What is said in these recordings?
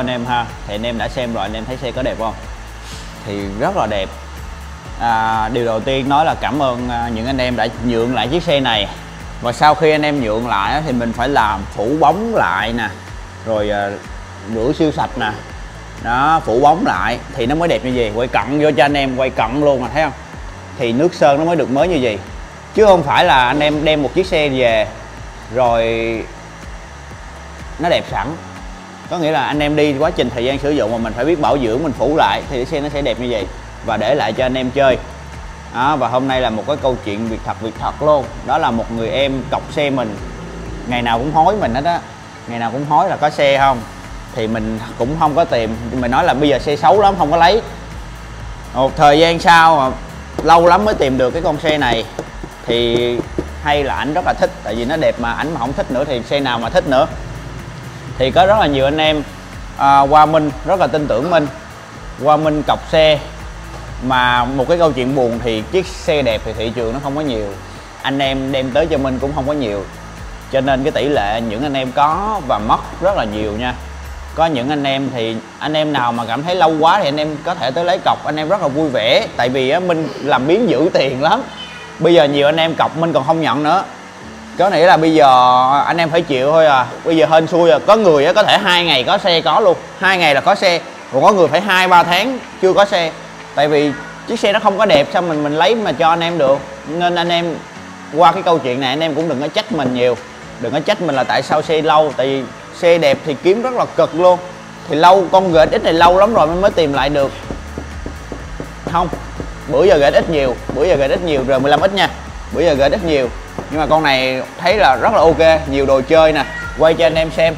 anh em ha, thì anh em đã xem rồi, anh em thấy xe có đẹp không? Thì rất là đẹp. Điều đầu tiên nói là cảm ơn những anh em đã nhượng lại chiếc xe này. Và sau khi anh em nhượng lại thì mình phải làm phủ bóng lại nè, rồi rửa siêu sạch nè, đó, phủ bóng lại thì nó mới đẹp như gì. Quay cận vô cho anh em, quay cận luôn, thấy không? Thì nước sơn nó mới được mới như gì, chứ không phải là anh em đem một chiếc xe về rồi nó đẹp sẵn. Có nghĩa là anh em đi quá trình thời gian sử dụng mà mình phải biết bảo dưỡng, mình phủ lại thì xe nó sẽ đẹp như vậy và để lại cho anh em chơi. Và hôm nay là một cái câu chuyện việc thật luôn. Đó là một người em cọc xe mình, ngày nào cũng hối mình hết á, ngày nào cũng hối là có xe không, thì mình cũng không có tìm, mình nói là bây giờ xe xấu lắm không có lấy. Một thời gian sau mà lâu lắm mới tìm được cái con xe này, thì hay là ảnh rất là thích, tại vì nó đẹp mà ảnh mà không thích nữa thì xe nào mà thích nữa. Thì có rất là nhiều anh em qua Minh rất là tin tưởng Minh, qua Minh cọc xe. Mà một cái câu chuyện buồn thì chiếc xe đẹp thì thị trường nó không có nhiều, anh em đem tới cho Minh cũng không có nhiều, cho nên cái tỷ lệ những anh em có và mất rất là nhiều nha. Có những anh em thì anh em nào mà cảm thấy lâu quá thì anh em có thể tới lấy cọc, anh em rất là vui vẻ. Tại vì á, Minh làm biến giữ tiền lắm, bây giờ nhiều anh em cọc Minh còn không nhận nữa, có nghĩa là bây giờ anh em phải chịu thôi à. Bây giờ hên xui à, có người á, có thể 2 ngày có xe có luôn, 2 ngày là có xe, còn có người phải 2-3 tháng chưa có xe. Tại vì chiếc xe nó không có đẹp sao mình lấy mà cho anh em được. Nên anh em qua cái câu chuyện này anh em cũng đừng có trách mình nhiều, đừng có trách mình là tại sao xe lâu. Tại vì xe đẹp thì kiếm rất là cực luôn, thì lâu, con GSX này lâu lắm rồi mới tìm lại được. Không, bữa giờ GSX nhiều, bữa giờ GSX nhiều, rồi 15X nha, bữa giờ GSX nhiều, nhưng mà con này thấy là rất là ok, nhiều đồ chơi nè. Quay cho anh em xem,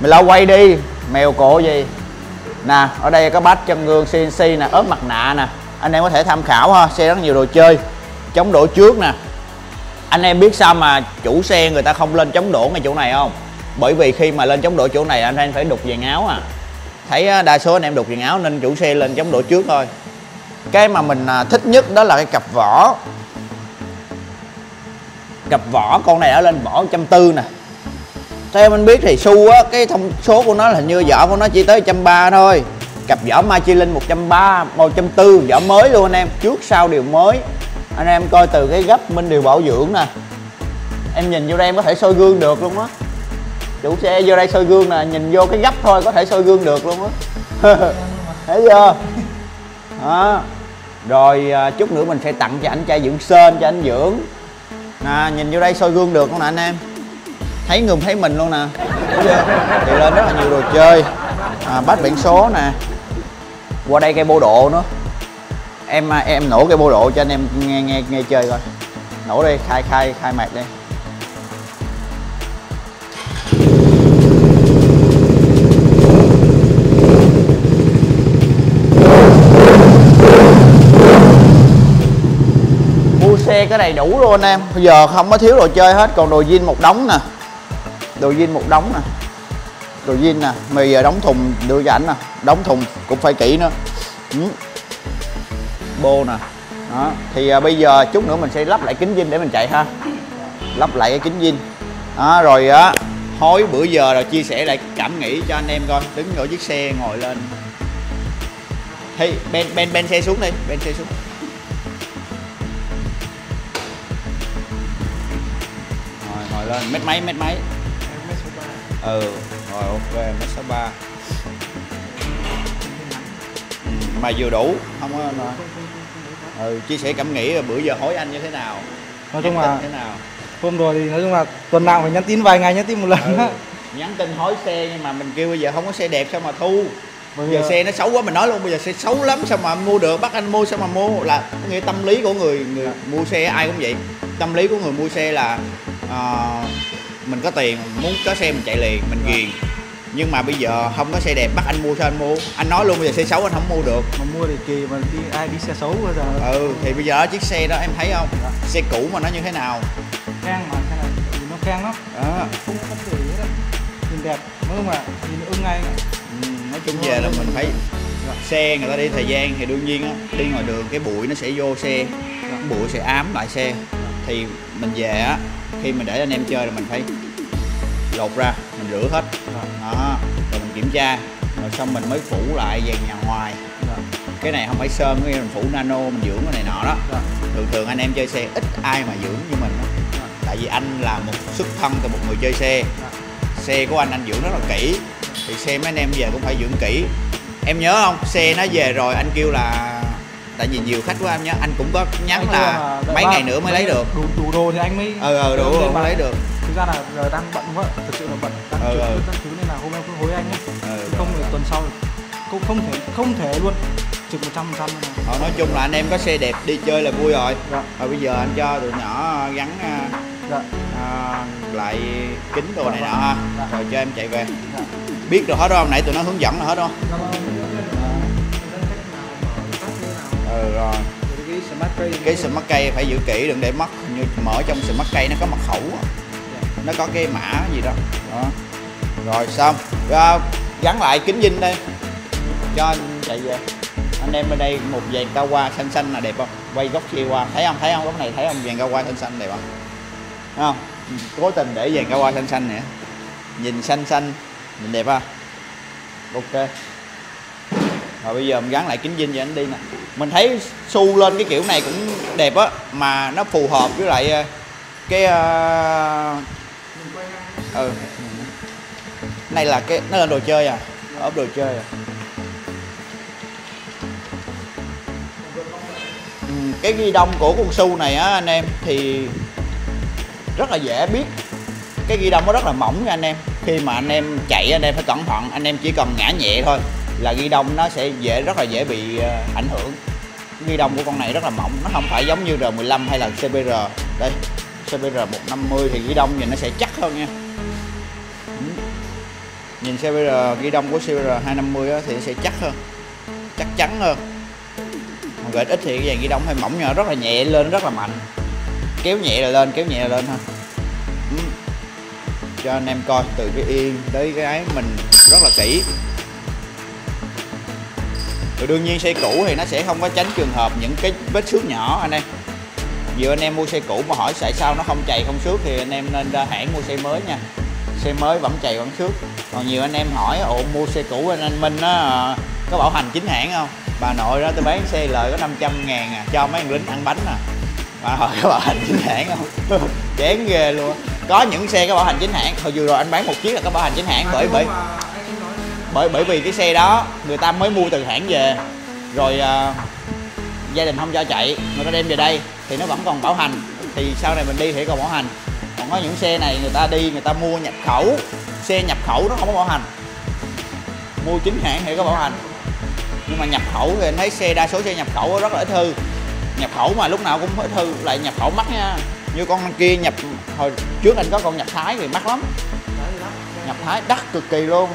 mày lo quay đi mèo cổ gì nè. Ở đây có bát chân gương CNC nè, ốp mặt nạ nè, anh em có thể tham khảo ha. Xe rất nhiều đồ chơi, chống đổ trước nè. Anh em biết sao mà chủ xe người ta không lên chống đổ ngay chỗ này không? Bởi vì khi mà lên chống đổ chỗ này anh em phải đục vàng áo à. Thấy đa số anh em đục vàng áo nên chủ xe lên chống đổ trước thôi. Cái mà mình thích nhất đó là cái cặp vỏ. Cặp vỏ con này đã lên vỏ 140 nè. Theo mình biết thì Su á, cái thông số của nó là như vỏ của nó chỉ tới 130 thôi. Cặp vỏ Michelin 130, 140, vỏ mới luôn anh em, trước sau đều mới. Anh em coi từ cái gấp Minh đều bảo dưỡng nè. Em nhìn vô đây em có thể soi gương được luôn á. Chủ xe vô đây soi gương nè, nhìn vô cái gấp thôi có thể soi gương được luôn á. Thấy chưa? Đó. Rồi chút nữa mình sẽ tặng cho anh chai dưỡng sên, cho anh dưỡng. Nè, nhìn vô đây soi gương được không nè anh em? Thấy người thấy mình luôn nè. Thì lên rất là nhiều đồ chơi. Bát biển số nè. Qua đây cây bô độ nữa. Em nổ cây bô độ cho anh em nghe chơi coi. Nổ đi, khai mạc đi. Mua xe cái đầy đủ luôn anh em. Bây giờ không có thiếu đồ chơi hết, còn đồ zin một đống nè. Đồ zin một đống nè. Đồ zin nè, bây giờ đóng thùng đưa cho ảnh nè, đóng thùng cũng phải kỹ nữa. Bô nè. Đó. Thì bây giờ chút nữa mình sẽ lắp lại kính zin để mình chạy ha. Lắp lại cái kính zin. Đó, rồi á, hối bữa giờ rồi chia sẻ lại cảm nghĩ cho anh em coi. Đứng ở chiếc xe ngồi lên. Thì ben xe xuống đi, ben xe xuống. Rồi ngồi lên, mét mấy. Ừ, rồi ok, mét 63. Mà vừa đủ, không có rồi. Chia sẻ cảm nghĩ là bữa giờ hối anh như thế nào, nói chung là thế nào. Hôm rồi thì nói chung là tuần nào phải nhắn tin, vài ngày nhắn tin một lần. Nhắn tin hối xe, nhưng mà mình kêu bây giờ không có xe đẹp sao mà thu. Bây giờ xe nó xấu quá, mình nói luôn bây giờ xe xấu lắm sao mà mua được, bắt anh mua sao mà mua. Là nghĩa tâm lý của người mua xe ai cũng vậy. Tâm lý của người mua xe là mình có tiền muốn có xe mình chạy liền, mình ghiền. Nhưng mà bây giờ không có xe đẹp bắt anh mua sao anh mua. Anh nói luôn bây giờ xe xấu anh không mua được. Mà mua thì kỳ mà ai đi xe xấu bây giờ. Thì bây giờ chiếc xe đó em thấy không? Xe cũ mà nó như thế nào? Khang mà, cái này nhìn nó khang lắm. Không có vấn đề gì hết. Nhìn đẹp, mới mà nhìn ưng ngay. Nói chung về là mình phải xe người ta đi thời gian thì đương nhiên á, đi ngoài đường cái bụi nó sẽ vô xe, bụi sẽ ám lại xe. Thì mình về á, khi mình để anh em chơi là mình phải lột ra, mình rửa hết. Đó. mình kiểm tra rồi xong mình mới phủ lại về nhà ngoài. Cái này không phải sơn, cái mình phủ nano, mình dưỡng cái này nọ đó. Thường thường anh em chơi xe ít ai mà dưỡng như mình đó. Tại vì anh là một xuất thân từ một người chơi xe. Xe của anh dưỡng rất là kỹ, thì xe mấy anh em về cũng phải dưỡng kỹ. Em nhớ không, xe nó về rồi anh kêu là, tại vì nhiều khách của em nhớ, anh cũng có nhắn là mấy ngày nữa mới lấy được, đủ đồ thì anh mới đủ đồ mới lấy được. Thực ra là đang bận quá, thực sự là bận đang các thứ nên là hôm em cũng hối anh ấy. Không được tuần sau cũng không thể luôn trực 100%. Nói chung là anh em có xe đẹp đi chơi là vui rồi. Rồi bây giờ anh cho tụi nhỏ gắn lại kính đồ này nọ ha, rồi cho em chạy về. Biết rồi hết không, nãy tụi nó hướng dẫn là hết không? Rồi cái smart key phải giữ kỹ, đừng để mất. Như mở trong smart key nó có mật khẩu, nó có cái mã gì đâu đó. Rồi xong rồi, gắn lại kính zin đây cho anh chạy về. Anh em bên đây một vàng cao qua xanh xanh là đẹp không, quay góc kia qua thấy không, thấy không góc này thấy không, vàng cao qua xanh xanh đẹp không, thấy không? Cố tình để vàng cao qua xanh xanh nữa, nhìn xanh xanh nhìn đẹp ha. Ok rồi bây giờ mình gắn lại kính zin cho anh đi nè. Mình thấy xu lên cái kiểu này cũng đẹp á, mà nó phù hợp với lại cái này là cái nó là đồ chơi à, ốp đồ chơi à. Cái ghi đông của con su này á anh em thì rất là dễ biết, cái ghi đông nó rất là mỏng nha anh em. Khi mà anh em chạy anh em phải cẩn thận, anh em chỉ cần ngã nhẹ thôi là ghi đông nó sẽ rất là dễ bị ảnh hưởng. Ghi đông của con này rất là mỏng, nó không phải giống như R15 hay là CBR. Đây CBR 150 thì ghi đông nhìn nó sẽ chắc hơn nha. Nhìn CBR, ghi đông của CBR 250 thì nó sẽ chắc hơn, chắc chắn hơn. Gợi ích thì cái dàn ghi đông hay mỏng nhỏ, rất là nhẹ lên rất là mạnh, kéo nhẹ là lên, kéo nhẹ là lên ha. Cho anh em coi từ cái yên tới cái ấy mình rất là kỹ. Rồi đương nhiên xe cũ thì nó sẽ không có tránh trường hợp những cái vết xước nhỏ anh em. Nhiều anh em mua xe cũ mà hỏi tại sao nó không chày không xước thì anh em nên ra hãng mua xe mới nha. Xe mới vẫn chày vẫn xước. Còn nhiều anh em hỏi ồ mua xe cũ anh Minh nó có bảo hành chính hãng không? Bà nội đó tôi bán xe lời có 500.000 à, cho mấy thằng lính ăn bánh à. Bà hỏi có bảo hành chính hãng không? Chán ghê luôn. Có những xe có bảo hành chính hãng, hồi vừa rồi anh bán một chiếc là có bảo hành chính hãng bởi vì cái xe đó người ta mới mua từ hãng về rồi gia đình không cho chạy, người ta đem về đây thì nó vẫn còn bảo hành, thì sau này mình đi thì còn bảo hành. Còn có những xe này người ta đi người ta mua nhập khẩu, xe nhập khẩu nó không có bảo hành, mua chính hãng thì có bảo hành. Nhưng mà nhập khẩu thì anh thấy xe đa số xe nhập khẩu rất là ít hư, nhập khẩu mà lúc nào cũng ít hư, lại nhập khẩu mắc nha. Như con kia nhập hồi trước anh có con nhập Thái thì mắc lắm, nhập Thái đắt cực kỳ luôn.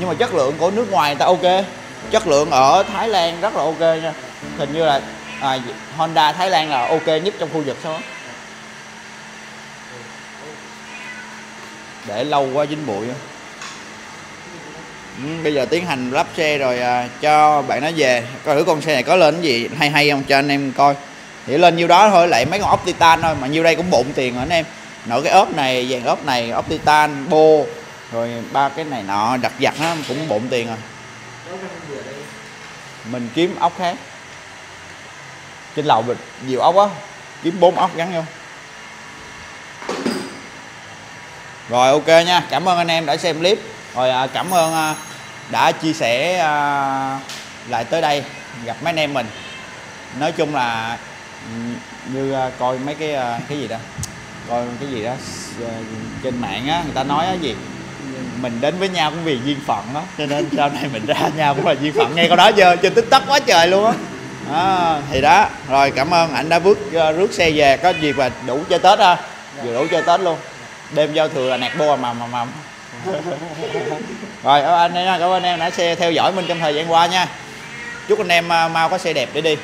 Nhưng mà chất lượng của nước ngoài người ta ok, chất lượng ở Thái Lan rất là ok nha. Hình như là Honda Thái Lan là ok nhất trong khu vực sao. Để lâu quá dính bụi. Bây giờ tiến hành lắp xe rồi cho bạn nó về. Coi thử con xe này có lên cái gì hay hay không cho anh em coi. Thì lên nhiêu đó thôi, lại mấy con ốp titan thôi mà nhiêu đây cũng bộn tiền rồi anh em. Nội cái ốp này, vàng ốp này, ốp titan, bô rồi ba cái này nọ đặt giặt nó cũng bộn tiền rồi. Mình kiếm ốc khác. Trên lầu nhiều ốc á, kiếm 4 ốc gắn vô. Rồi ok nha, cảm ơn anh em đã xem clip. Rồi cảm ơn đã chia sẻ lại tới đây gặp mấy anh em mình. Nói chung là như coi mấy cái gì đó, coi cái gì đó trên mạng á, người ta nói cái gì mình đến với nhau cũng vì duyên phận đó, cho nên sau này mình ra nhau cũng là duyên phận. Ngay câu đó giờ trên TikTok quá trời luôn á. Thì đó, rồi cảm ơn anh đã rước xe về, có dịp là đủ chơi Tết ha, vừa đủ chơi Tết luôn. Đêm giao thừa là nạt bô mà. Rồi, cảm ơn anh em đã theo dõi mình trong thời gian qua nha. Chúc anh em mau có xe đẹp để đi.